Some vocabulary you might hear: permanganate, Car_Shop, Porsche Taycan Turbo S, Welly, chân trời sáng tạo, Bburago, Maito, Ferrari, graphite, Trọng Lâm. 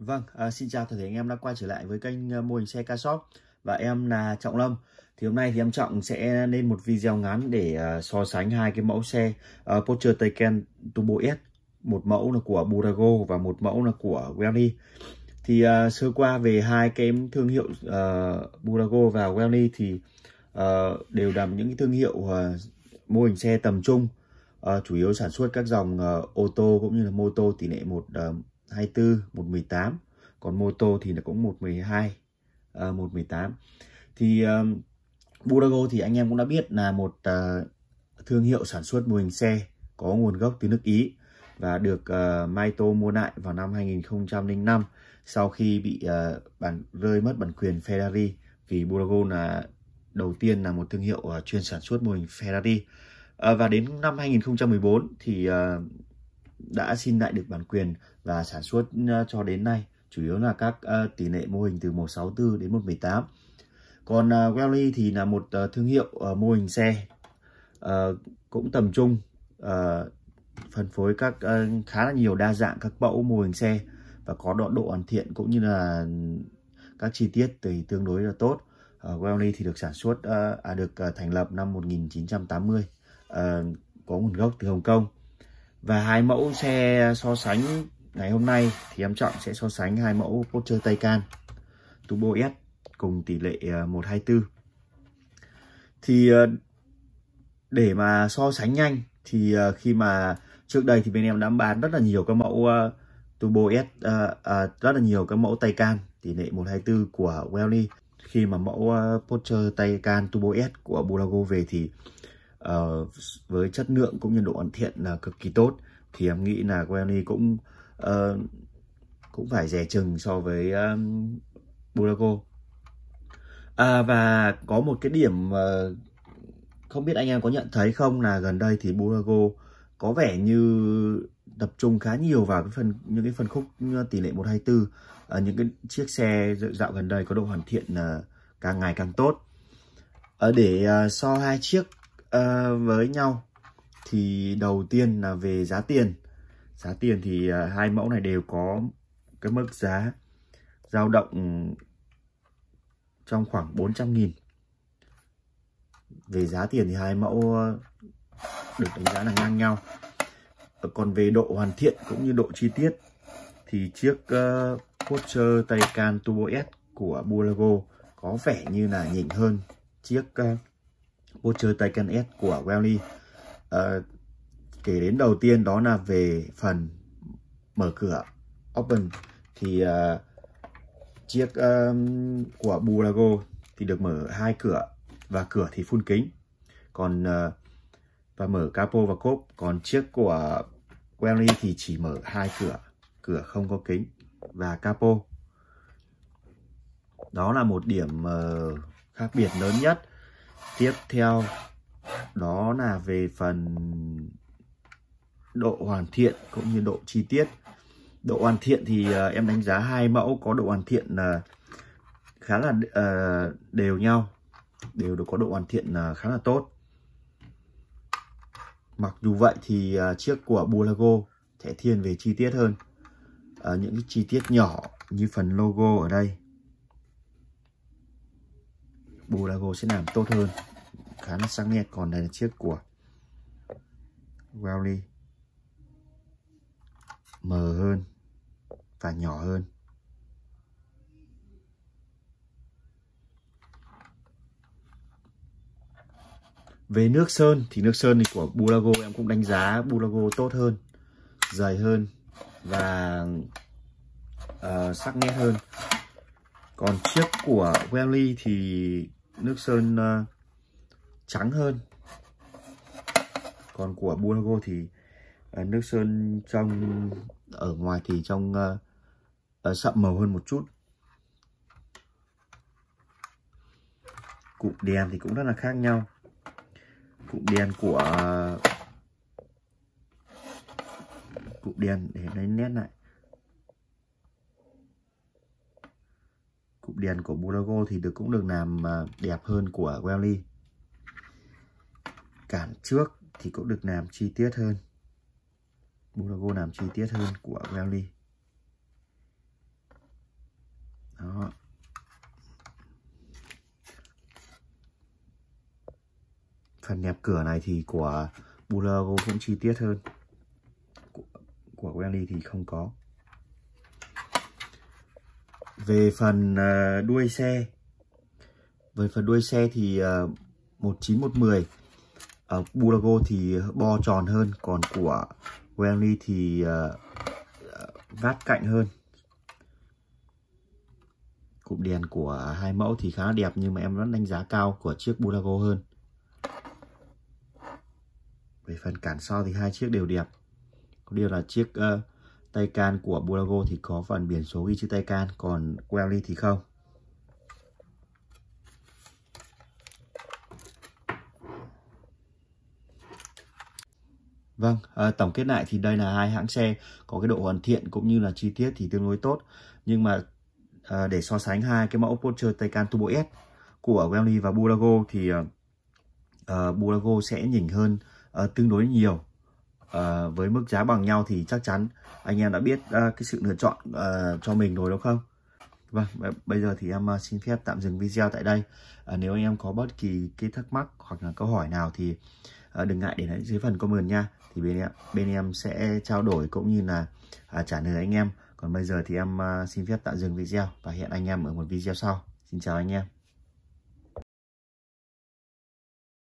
Vâng, xin chào toàn thể anh em đã quay trở lại với kênh mô hình xe Car Shop. Và em là Trọng Lâm. Thì hôm nay thì em Trọng sẽ lên một video ngắn để so sánh hai cái mẫu xe Porsche Taycan Turbo S. Một mẫu là của Bburago và một mẫu là của Welly. Thì sơ qua về hai cái thương hiệu Bburago và Welly thì đều là những cái thương hiệu mô hình xe tầm trung, chủ yếu sản xuất các dòng ô tô cũng như là mô tô tỷ lệ 1/24, 1/18, còn mô tô thì nó cũng 1/12, 1/18. Thì Bburago thì anh em cũng đã biết là một thương hiệu sản xuất mô hình xe có nguồn gốc từ nước Ý và được Maito mua lại vào năm 2005 sau khi bị rơi mất bản quyền Ferrari, vì Bburago là đầu tiên là một thương hiệu chuyên sản xuất mô hình Ferrari. Và đến năm 2014 thì đã xin lại được bản quyền và sản xuất cho đến nay chủ yếu là các tỷ lệ mô hình từ 1/64 đến 1/18. Còn Welly thì là một thương hiệu mô hình xe cũng tầm trung, phân phối các khá là nhiều đa dạng các mẫu mô hình xe và có độ hoàn thiện cũng như là các chi tiết thì tương đối là tốt. Welly thì được thành lập năm 1980, có nguồn gốc từ Hồng Kông. Và hai mẫu xe so sánh ngày hôm nay thì em Trọng sẽ so sánh hai mẫu Porsche Taycan Turbo S cùng tỷ lệ 1/24. Thì để mà so sánh nhanh thì khi mà trước đây thì bên em đã bán rất là nhiều các mẫu Turbo S, rất là nhiều các mẫu Taycan tỷ lệ 1/24 của Welly. Khi mà mẫu Porsche Taycan Turbo S của Bburago về thì với chất lượng cũng như độ hoàn thiện là cực kỳ tốt, thì em nghĩ là Welly cũng phải dè chừng so với Bburago. Và có một cái điểm không biết anh em có nhận thấy không, là gần đây thì Bburago có vẻ như tập trung khá nhiều vào những cái phân khúc tỷ lệ 1/24, những cái chiếc xe dạo gần đây có độ hoàn thiện càng ngày càng tốt. Để so hai chiếc với nhau thì đầu tiên là về giá tiền. Giá tiền thì hai mẫu này đều có cái mức giá dao động trong khoảng 400.000. Về giá tiền thì hai mẫu được đánh giá là ngang nhau. Còn về độ hoàn thiện cũng như độ chi tiết thì chiếc Porsche Taycan Turbo S của Bburago có vẻ như là nhỉnh hơn chiếc Porsche Taycan S của Welly. Kể đến đầu tiên đó là về phần mở cửa open thì chiếc của Bburago thì được mở hai cửa và cửa thì phun kính, còn và mở capo và cốp, còn chiếc của Welly thì chỉ mở hai cửa, cửa không có kính và capo. Đó là một điểm khác biệt lớn nhất. Tiếp theo đó là về phần độ hoàn thiện cũng như độ chi tiết. Độ hoàn thiện thì em đánh giá hai mẫu có độ hoàn thiện khá là đều nhau, đều có độ hoàn thiện khá là tốt. Mặc dù vậy thì chiếc của Bburago sẽ thiên về chi tiết hơn, những cái chi tiết nhỏ như phần logo ở đây Bburago sẽ làm tốt hơn, khá là sáng nét. Còn đây là chiếc của Welly, mờ hơn và nhỏ hơn. Về nước sơn thì nước sơn của Bburago em cũng đánh giá Bburago tốt hơn, dày hơn và sắc nét hơn. Còn chiếc của Welly thì nước sơn trắng hơn, còn của Bburago thì nước sơn trong ở ngoài thì trong sậm màu hơn một chút. Cụm đèn thì cũng rất là khác nhau. Cụm đèn để lấy nét lại. Cụm đèn của Bburago thì cũng được làm đẹp hơn của Welly. Cản trước thì cũng được làm chi tiết hơn. Bburago làm chi tiết hơn của Welly. Phần đẹp cửa này thì của Bburago cũng chi tiết hơn, của Welly thì không có. Về phần đuôi xe, thì 19110 ở Bburago thì bo tròn hơn, còn của Welly thì vát cạnh hơn. Cụm đèn của hai mẫu thì khá đẹp, nhưng mà em vẫn đánh giá cao của chiếc Bburago hơn. Về phần cản sau thì hai chiếc đều đẹp. Có điều là chiếc Taycan của Bburago thì có phần biển số ghi chữ Taycan, còn Welly thì không. Vâng, tổng kết lại thì đây là hai hãng xe có cái độ hoàn thiện cũng như là chi tiết thì tương đối tốt. Nhưng mà để so sánh hai cái mẫu Porsche Taycan Turbo S của Welly và Bburago thì Bburago sẽ nhỉnh hơn tương đối nhiều. Với mức giá bằng nhau thì chắc chắn anh em đã biết cái sự lựa chọn cho mình rồi đúng không? Vâng, bây giờ thì em xin phép tạm dừng video tại đây. Nếu anh em có bất kỳ cái thắc mắc hoặc là câu hỏi nào thì đừng ngại để lại dưới phần comment nha. Thì bên em sẽ trao đổi cũng như là trả lời anh em. Còn bây giờ thì em xin phép tạm dừng video và hẹn anh em ở một video sau. Xin chào anh em.